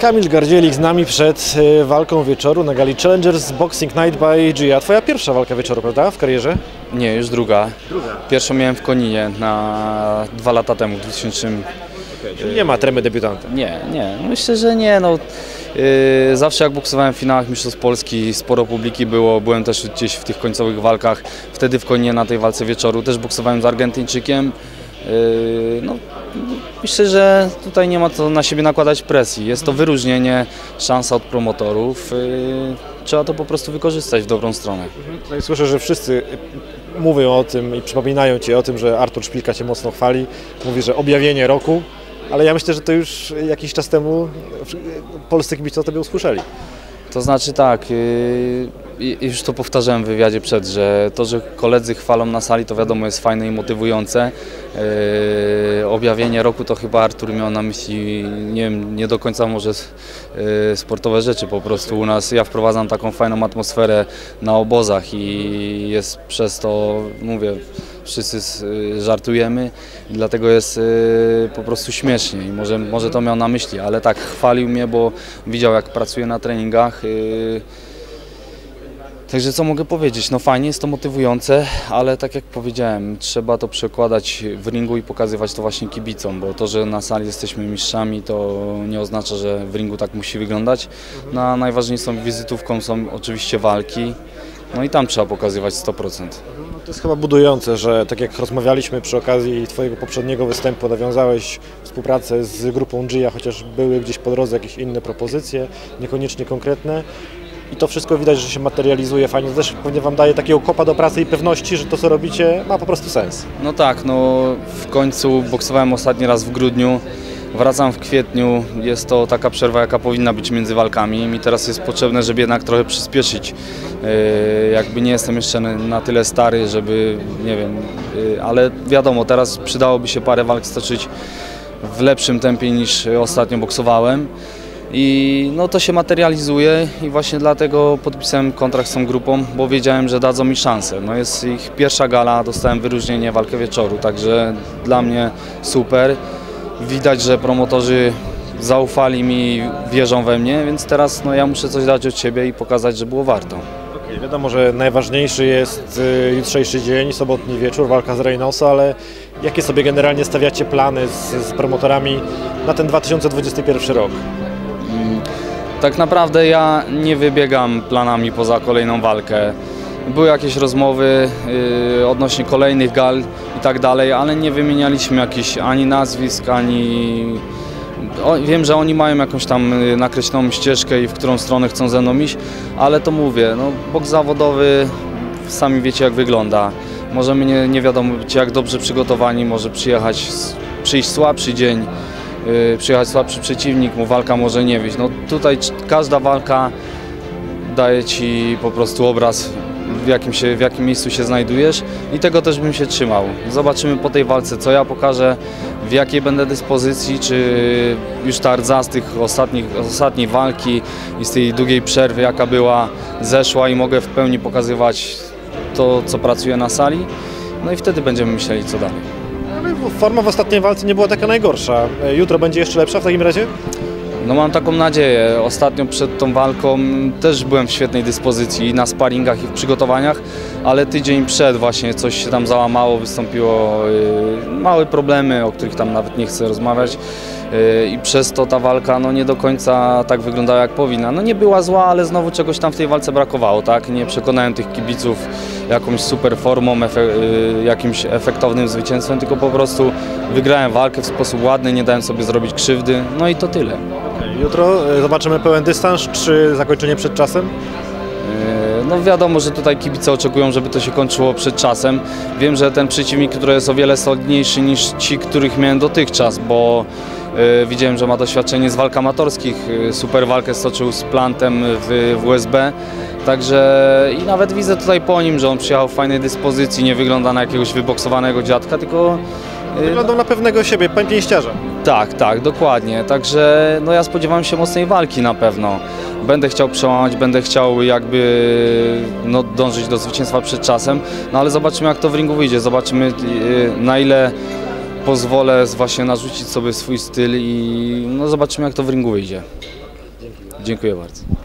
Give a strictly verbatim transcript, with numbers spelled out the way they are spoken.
Kamil Gardzielik z nami przed walką wieczoru na gali Challengers Boxing Night by G. Twoja pierwsza walka wieczoru, prawda, w karierze? Nie, już druga. druga. Pierwszą miałem w Koninie na dwa lata temu, w dwutysięcznym. Okay, nie ma tremy debiutanta? Nie, nie. Myślę, że nie. No, yy, zawsze jak boksowałem w finałach Mistrzostw Polski, sporo publiki było, byłem też gdzieś w tych końcowych walkach. Wtedy w Koninie na tej walce wieczoru też boksowałem z Argentyńczykiem. Yy, no, myślę, że tutaj nie ma co na siebie nakładać presji. Jest to wyróżnienie, szansa od promotorów. Trzeba to po prostu wykorzystać w dobrą stronę. No i słyszę, że wszyscy mówią o tym i przypominają Ci o tym, że Artur Szpilka Cię mocno chwali. Mówi, że objawienie roku, ale ja myślę, że to już jakiś czas temu polscy kibice o Tobie usłyszeli. To znaczy tak, yy, już to powtarzałem w wywiadzie przed, że to, że koledzy chwalą na sali, to wiadomo jest fajne i motywujące. Yy, objawienie roku to chyba Artur miał na myśli, nie wiem, nie do końca może yy, sportowe rzeczy po prostu. U nas ja wprowadzam taką fajną atmosferę na obozach i jest przez to, mówię, wszyscy żartujemy i dlatego jest po prostu śmiesznie i może, może to miał na myśli, ale tak chwalił mnie, bo widział jak pracuję na treningach. Także co mogę powiedzieć, no fajnie, jest to motywujące, ale tak jak powiedziałem, trzeba to przekładać w ringu i pokazywać to właśnie kibicom, bo to, że na sali jesteśmy mistrzami, to nie oznacza, że w ringu tak musi wyglądać. No, najważniejszą wizytówką są oczywiście walki. No i tam trzeba pokazywać sto procent. No to jest chyba budujące, że tak jak rozmawialiśmy przy okazji Twojego poprzedniego występu, nawiązałeś współpracę z grupą G, chociaż były gdzieś po drodze jakieś inne propozycje, niekoniecznie konkretne. I to wszystko widać, że się materializuje fajnie, też pewnie Wam daje takiego kopa do pracy i pewności, że to co robicie ma po prostu sens. No tak, no w końcu boksowałem ostatni raz w grudniu. Wracam w kwietniu, jest to taka przerwa, jaka powinna być między walkami. Mi teraz jest potrzebne, żeby jednak trochę przyspieszyć. Yy, jakby nie jestem jeszcze na tyle stary, żeby, nie wiem, yy, ale wiadomo, teraz przydałoby się parę walk stoczyć w lepszym tempie niż ostatnio boksowałem. I no to się materializuje i właśnie dlatego podpisałem kontrakt z tą grupą, bo wiedziałem, że dadzą mi szansę. No jest ich pierwsza gala, dostałem wyróżnienie, walkę wieczoru, także dla mnie super. Widać, że promotorzy zaufali mi, wierzą we mnie, więc teraz no, ja muszę coś dać od siebie i pokazać, że było warto. Okay, wiadomo, że najważniejszy jest y, jutrzejszy dzień, sobotni wieczór, walka z Reynosa, ale jakie sobie generalnie stawiacie plany z, z promotorami na ten dwa tysiące dwudziesty pierwszy rok? Mm, tak naprawdę ja nie wybiegam planami poza kolejną walkę. Były jakieś rozmowy y, odnośnie kolejnych gal i tak dalej, ale nie wymienialiśmy jakichś ani nazwisk, ani... O, wiem, że oni mają jakąś tam nakreśloną ścieżkę i w którą stronę chcą ze mną iść, ale to mówię, no, boks zawodowy, sami wiecie jak wygląda. Możemy nie, nie wiadomo być jak dobrze przygotowani, może przyjechać, przyjść słabszy dzień, y, przyjechać słabszy przeciwnik, mu walka może nie wyjść. No, tutaj każda walka daje Ci po prostu obraz, W jakim, się, w jakim miejscu się znajdujesz i tego też bym się trzymał. Zobaczymy po tej walce, co ja pokażę, w jakiej będę dyspozycji, czy już ta rdza z tych ostatnich, ostatniej walki i z tej długiej przerwy, jaka była, zeszła i mogę w pełni pokazywać to, co pracuję na sali. No i wtedy będziemy myśleli, co dalej. Ale forma w ostatniej walce nie była taka najgorsza. Jutro będzie jeszcze lepsza w takim razie? No mam taką nadzieję. Ostatnio przed tą walką też byłem w świetnej dyspozycji na sparingach i w przygotowaniach, ale tydzień przed właśnie coś się tam załamało, wystąpiło małe problemy, o których tam nawet nie chcę rozmawiać i przez to ta walka no, nie do końca tak wyglądała jak powinna. No nie była zła, ale znowu czegoś tam w tej walce brakowało, tak? Nie przekonałem tych kibiców jakąś super formą, efek jakimś efektownym zwycięstwem, tylko po prostu wygrałem walkę w sposób ładny, nie dałem sobie zrobić krzywdy, no i to tyle. Jutro zobaczymy pełen dystans czy zakończenie przed czasem? No wiadomo, że tutaj kibice oczekują, żeby to się kończyło przed czasem. Wiem, że ten przeciwnik, który jest o wiele solidniejszy niż ci, których miałem dotychczas, bo y, widziałem, że ma doświadczenie z walk amatorskich. Super walkę stoczył z Plantem w, w U S B. Także i nawet widzę tutaj po nim, że on przyjechał w fajnej dyspozycji, nie wygląda na jakiegoś wyboksowanego dziadka, tylko... Wyglądał na pewnego siebie, pięściarza. Tak, tak, dokładnie. Także no ja spodziewałem się mocnej walki na pewno. Będę chciał przełamać, będę chciał jakby no, dążyć do zwycięstwa przed czasem, no ale zobaczymy jak to w ringu wyjdzie, zobaczymy na ile pozwolę właśnie narzucić sobie swój styl i no, zobaczymy jak to w ringu wyjdzie. Dzięki. Dziękuję bardzo.